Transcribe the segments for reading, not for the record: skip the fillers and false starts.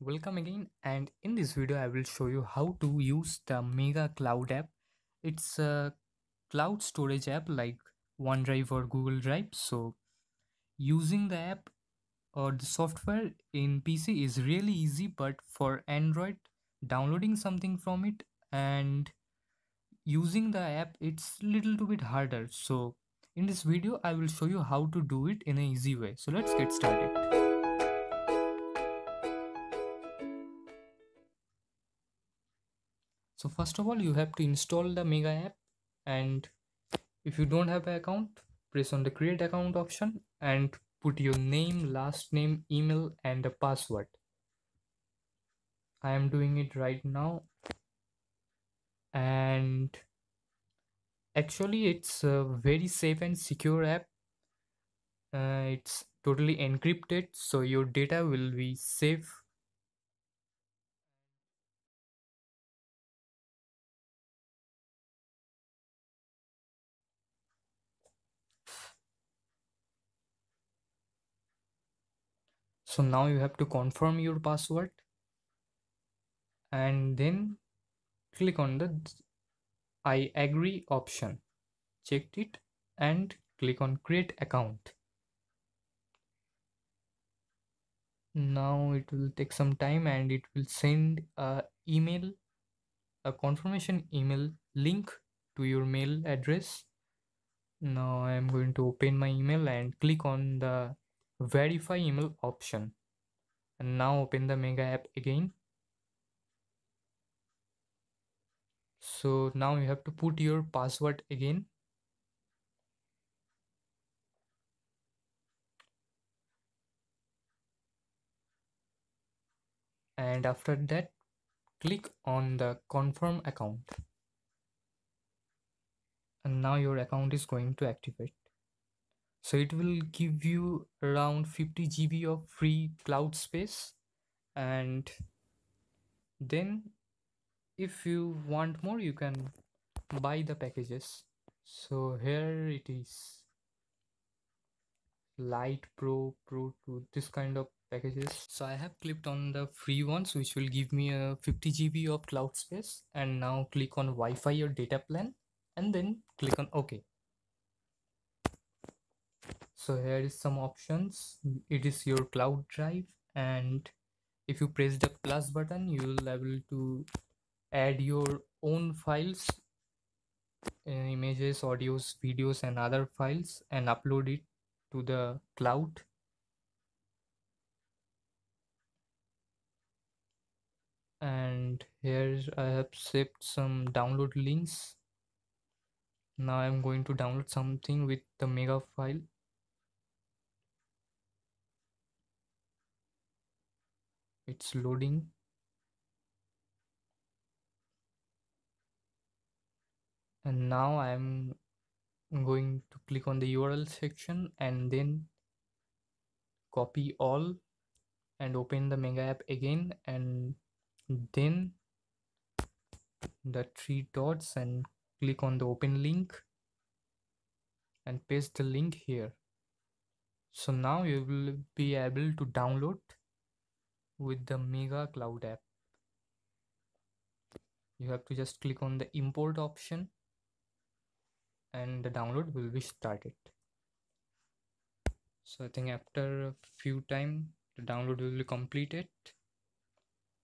Welcome again, and in this video I will show you how to use the Mega Cloud app. It's a cloud storage app like OneDrive or Google Drive. So using the app or the software in PC is really easy, but for Android downloading something from it and using the app it's little bit harder. So in this video I will show you how to do it in an easy way. So let's get started. So first of all, you have to install the Mega app, and if you don't have an account, press on the create account option and put your name, last name, email and a password. I am doing it right now, and actually it's a very safe and secure app. It's totally encrypted, so your data will be safe. So now you have to confirm your password and then click on the I agree option, checked it, and click on create account. Now it will take some time and it will send a confirmation email link to your mail address. Now I am going to open my email and click on the verify email option, and now open the Mega app again. So now you have to put your password again. And after that, click on the confirm account. And now your account is going to activate. So it will give you around 50 GB of free cloud space, and then if you want more you can buy the packages. So here it is, Lite, Pro, this kind of packages. So I have clicked on the free ones which will give me a 50 GB of cloud space, and now click on Wi-Fi or data plan and then click on OK. So here is some options. It is your cloud drive, and if you press the plus button you will be able to add your own files, images, audios, videos and other files, and upload it to the cloud. And here I have saved some download links. Now I am going to download something with the Mega file. It's loading. And now I'm going to click on the URL section and then copy all and open the Mega app again, and then the three dots and click on the open link and paste the link here. So now you will be able to download with the Mega Cloud app. You have to just click on the import option and the download will be started. So I think after a few time the download will be completed.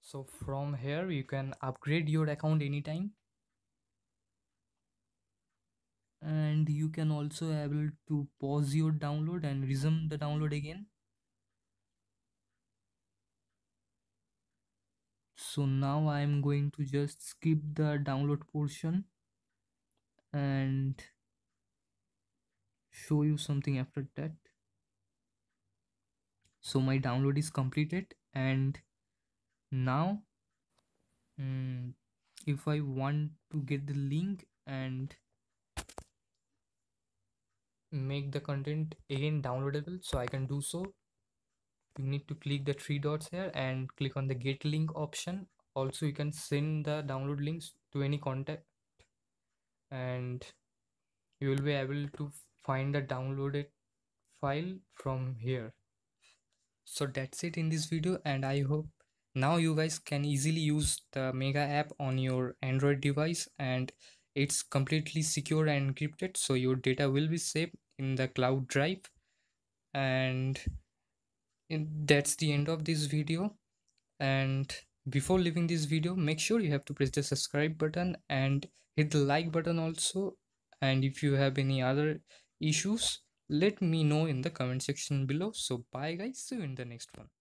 So from here you can upgrade your account anytime, and you can also able to pause your download and resume the download again. So now I am going to just skip the download portion and show you something after that. So my download is completed, and now if I want to get the link and make the content again downloadable, so I can do so. You need to click the three dots here and click on the get link option. Also you can send the download links to any contact, and you will be able to find the downloaded file from here. So that's it in this video, and I hope now you guys can easily use the Mega app on your Android device, and it's completely secure and encrypted, so your data will be saved in the cloud drive. And that's the end of this video. And before leaving this video, make sure you have to press the subscribe button and hit the like button also. And if you have any other issues, let me know in the comment section below. So bye guys, see you in the next one.